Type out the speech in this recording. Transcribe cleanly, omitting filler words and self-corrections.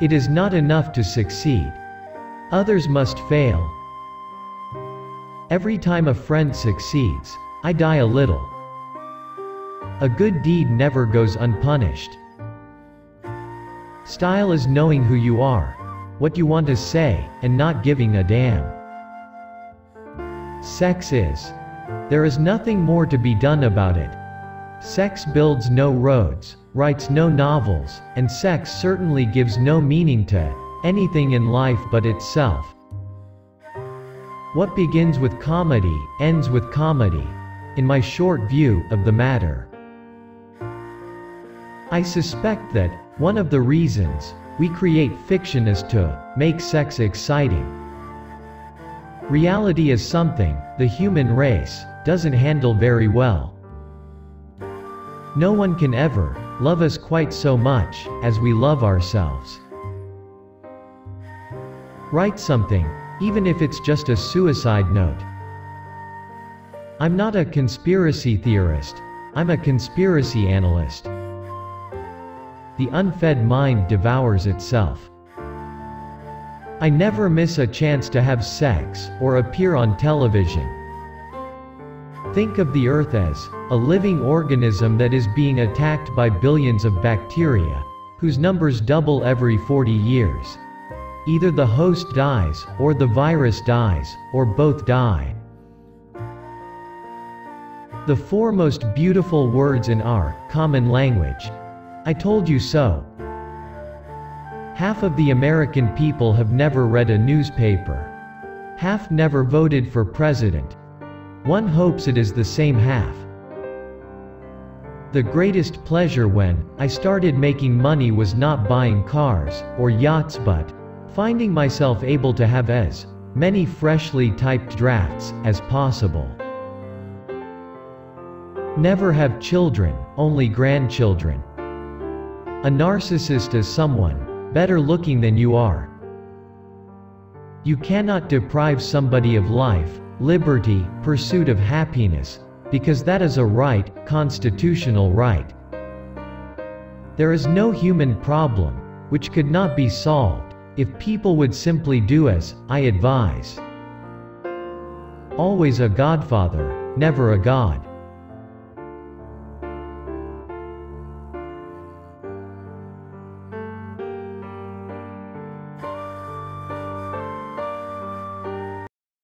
It is not enough to succeed. Others must fail. Every time a friend succeeds, I die a little. A good deed never goes unpunished. Style is knowing who you are, what you want to say, and not giving a damn. Sex is. There is nothing more to be done about it. Sex builds no roads, writes no novels, and sex certainly gives no meaning to anything in life but itself. What begins with comedy, ends with comedy, in my short view of the matter. I suspect that one of the reasons we create fiction is to make sex exciting. Reality is something the human race doesn't handle very well. No one can ever love us quite so much as we love ourselves. Write something, even if it's just a suicide note. I'm not a conspiracy theorist, I'm a conspiracy analyst. The unfed mind devours itself. I never miss a chance to have sex or appear on television. Think of the Earth as a living organism that is being attacked by billions of bacteria, whose numbers double every 40 years. Either the host dies, or the virus dies, or both die. The four most beautiful words in our common language: I told you so. Half of the American people have never read a newspaper. Half never voted for president. One hopes it is the same half. The greatest pleasure when I started making money was not buying cars or yachts, but finding myself able to have as many freshly typed drafts as possible. Never have children, only grandchildren. A narcissist is someone better looking than you are. You cannot deprive somebody of life, liberty, pursuit of happiness, because that is a right, constitutional right. There is no human problem which could not be solved if people would simply do as I advise. Always a godfather, never a god.